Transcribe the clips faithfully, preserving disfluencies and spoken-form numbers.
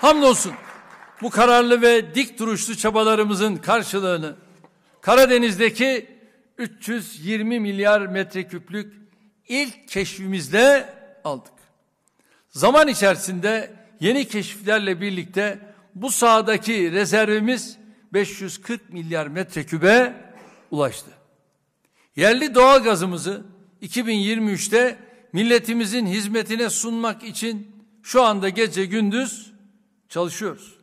Hamdolsun bu kararlı ve dik duruşlu çabalarımızın karşılığını Karadeniz'deki üç yüz yirmi milyar metreküplük ilk keşfimizde aldık. Zaman içerisinde yeni keşiflerle birlikte bu sahadaki rezervimiz beş yüz kırk milyar metrekübe ulaştı. Yerli doğal gazımızı iki bin yirmi üçte milletimizin hizmetine sunmak için şu anda gece gündüz çalışıyoruz.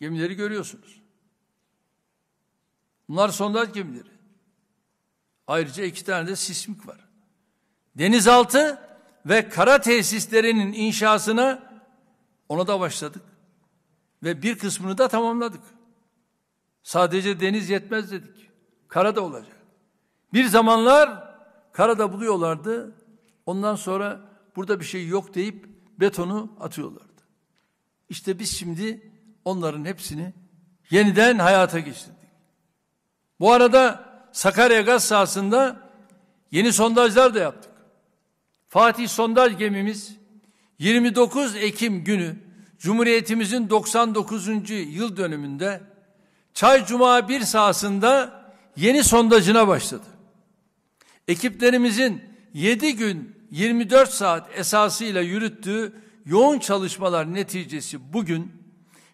Gemileri görüyorsunuz. Bunlar sondaj gemileri. Ayrıca iki tane de sismik var. Denizaltı ve kara tesislerinin inşasına ona da başladık. Ve bir kısmını da tamamladık. Sadece deniz yetmez dedik. Kara da olacak. Bir zamanlar karada buluyorlardı. Ondan sonra burada bir şey yok deyip betonu atıyorlardı. İşte biz şimdi onların hepsini yeniden hayata geçirdik. Bu arada Sakarya gaz sahasında yeni sondajlar da yaptık. Fatih sondaj gemimiz yirmi dokuz Ekim günü Cumhuriyetimizin doksan dokuzuncu yıl dönümünde Çaycuma bir sahasında yeni sondajına başladı. Ekiplerimizin yedi gün yirmi dört saat esasıyla yürüttüğü yoğun çalışmalar neticesi bugün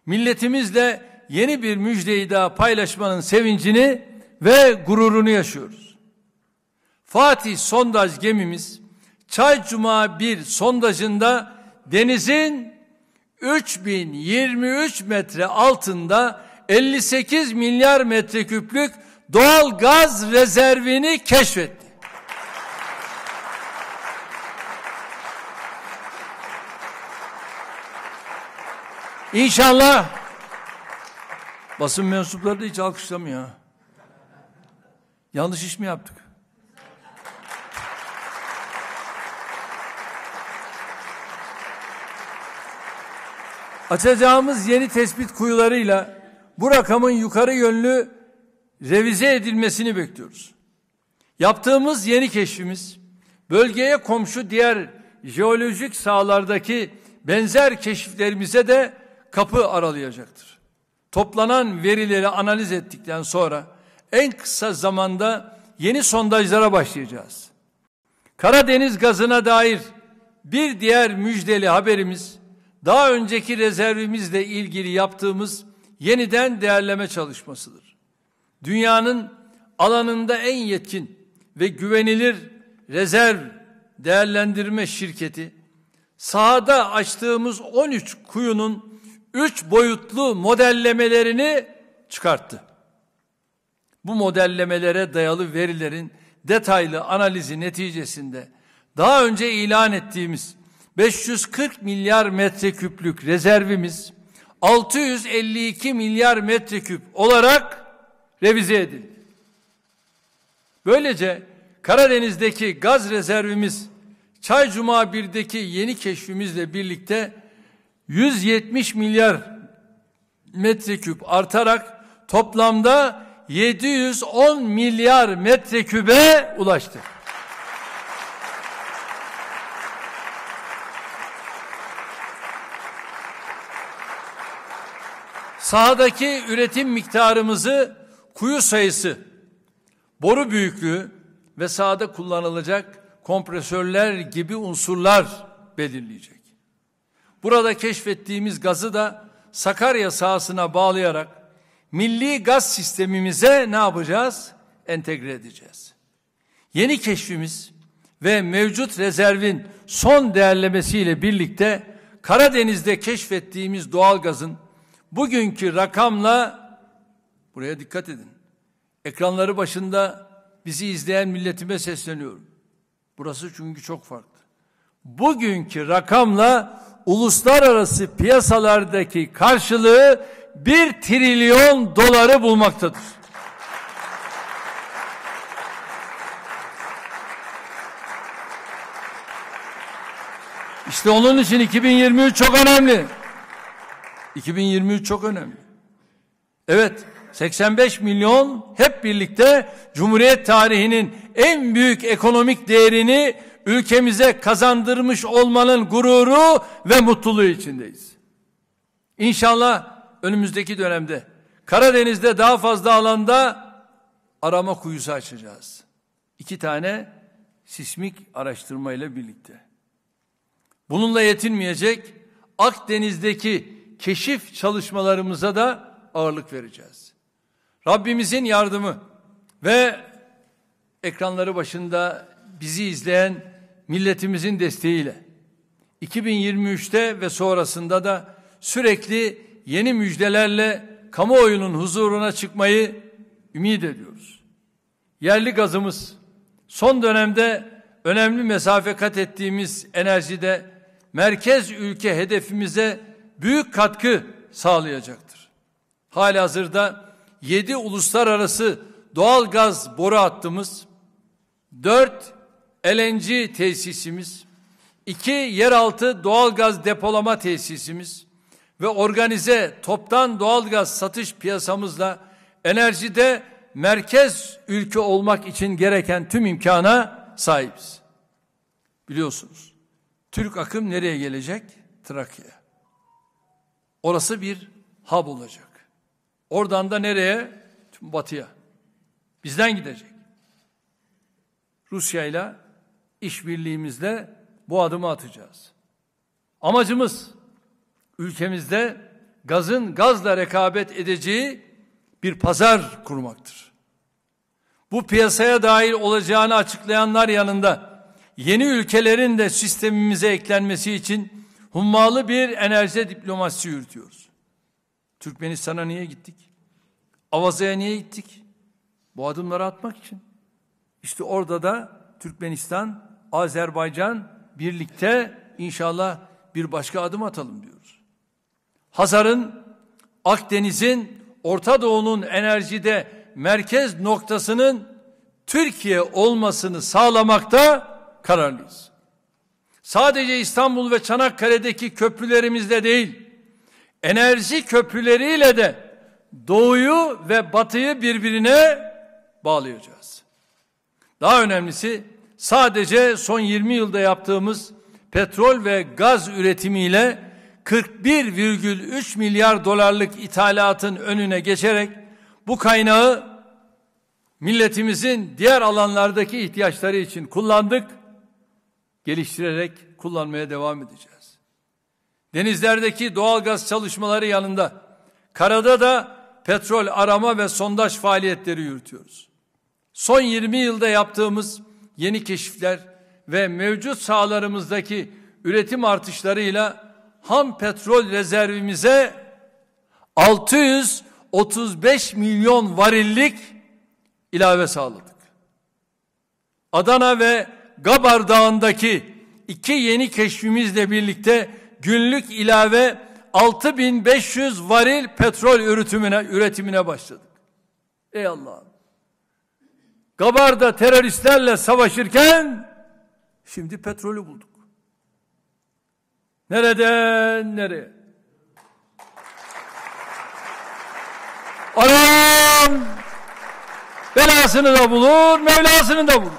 milletimizle yeni bir müjdeyi daha paylaşmanın sevincini ve gururunu yaşıyoruz. Fatih sondaj gemimiz Çaycuma bir sondajında denizin üç bin yirmi üç metre altında elli sekiz milyar metreküplük doğal gaz rezervini keşfetti. İnşallah basın mensupları da hiç alkışlamıyor. Yanlış iş mi yaptık? Açacağımız yeni tespit kuyularıyla bu rakamın yukarı yönlü revize edilmesini bekliyoruz. Yaptığımız yeni keşfimiz bölgeye komşu diğer jeolojik sahalardaki benzer keşiflerimize de kapı aralayacaktır. Toplanan verileri analiz ettikten sonra en kısa zamanda yeni sondajlara başlayacağız. Karadeniz gazına dair bir diğer müjdeli haberimiz, daha önceki rezervimizle ilgili yaptığımız yeniden değerleme çalışmasıdır. Dünyanın alanında en yetkin ve güvenilir rezerv değerlendirme şirketi, sahada açtığımız on üç kuyunun üç boyutlu modellemelerini çıkarttı. Bu modellemelere dayalı verilerin detaylı analizi neticesinde daha önce ilan ettiğimiz beş yüz kırk milyar metreküplük rezervimiz altı yüz elli iki milyar metreküp olarak revize edildi. Böylece Karadeniz'deki gaz rezervimiz Çaycuma bir'deki yeni keşfimizle birlikte yüz yetmiş milyar metreküp artarak toplamda yedi yüz on milyar metrekübe ulaştı. Sahadaki üretim miktarımızı kuyu sayısı, boru büyüklüğü ve sahada kullanılacak kompresörler gibi unsurlar belirleyecek. Burada keşfettiğimiz gazı da Sakarya sahasına bağlayarak milli gaz sistemimize ne yapacağız? Entegre edeceğiz. Yeni keşfimiz ve mevcut rezervin son değerlemesiyle birlikte Karadeniz'de keşfettiğimiz doğalgazın bugünkü rakamla, buraya dikkat edin, ekranları başında bizi izleyen milletime sesleniyorum. Burası çünkü çok farklı. Bugünkü rakamla uluslararası piyasalardaki karşılığı bir trilyon doları bulmaktadır. İşte onun için iki bin yirmi üç çok önemli. iki bin yirmi üç çok önemli. Evet, seksen beş milyon hep birlikte Cumhuriyet tarihinin en büyük ekonomik değerini ülkemize kazandırmış olmanın gururu ve mutluluğu içindeyiz. İnşallah önümüzdeki dönemde Karadeniz'de daha fazla alanda arama kuyusu açacağız. İki tane sismik araştırma ile birlikte. Bununla yetinmeyecek, Akdeniz'deki keşif çalışmalarımıza da ağırlık vereceğiz. Rabbimizin yardımı ve ekranları başında bizi izleyen milletimizin desteğiyle iki bin yirmi üçte ve sonrasında da sürekli yeni müjdelerle kamuoyunun huzuruna çıkmayı ümit ediyoruz. Yerli gazımız, son dönemde önemli mesafe kat ettiğimiz enerjide merkez ülke hedefimize büyük katkı sağlayacaktır. Halihazırda yedi uluslararası doğal gaz boru hattımız, dört L N G tesisimiz, iki yeraltı doğal gaz depolama tesisimiz ve organize toptan doğal gaz satış piyasamızla enerjide merkez ülke olmak için gereken tüm imkana sahibiz. Biliyorsunuz, Türk akım nereye gelecek? Trakya'ya. Orası bir hub olacak. Oradan da nereye? Tüm batıya. Bizden gidecek. Rusya'yla işbirliğimizle bu adımı atacağız. Amacımız ülkemizde gazın gazla rekabet edeceği bir pazar kurmaktır. Bu piyasaya dahil olacağını açıklayanlar yanında yeni ülkelerin de sistemimize eklenmesi için hummalı bir enerji diplomasisi yürütüyoruz. Türkmenistan'a niye gittik? Avaza'ya niye gittik? Bu adımları atmak için. İşte orada da Türkmenistan, Azerbaycan birlikte inşallah bir başka adım atalım diyoruz. Hazar'ın, Akdeniz'in, Orta Doğu'nun enerjide merkez noktasının Türkiye olmasını sağlamakta kararlıyız. Sadece İstanbul ve Çanakkale'deki köprülerimizle değil, enerji köprüleriyle de Doğu'yu ve Batı'yı birbirine bağlayacağız. Daha önemlisi, sadece son yirmi yılda yaptığımız petrol ve gaz üretimiyle kırk bir virgül üç milyar dolarlık ithalatın önüne geçerek bu kaynağı milletimizin diğer alanlardaki ihtiyaçları için kullandık, geliştirerek kullanmaya devam edeceğiz. Denizlerdeki doğalgaz çalışmaları yanında karada da petrol arama ve sondaj faaliyetleri yürütüyoruz. Son yirmi yılda yaptığımız yeni keşifler ve mevcut sahalarımızdaki üretim artışlarıyla ham petrol rezervimize altı yüz otuz beş milyon varillik ilave sağladık. Adana ve Gabar Dağı'ndaki iki yeni keşfimizle birlikte günlük ilave altı bin beş yüz varil petrol üretimine, üretimine başladık. Ey Allah'ım! Gabar'da teröristlerle savaşırken şimdi petrolü bulduk. Nereden nereye? Anam belasını da bulur, Mevlasını da bulur.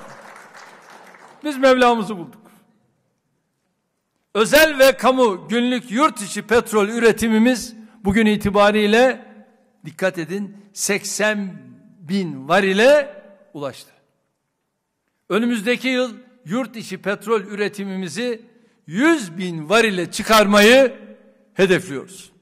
Biz Mevlamızı bulduk. Özel ve kamu günlük yurt içi petrol üretimimiz bugün itibariyle, dikkat edin, seksen bin varile ulaştı. Önümüzdeki yıl yurt içi petrol üretimimizi yüz bin varile çıkarmayı hedefliyoruz.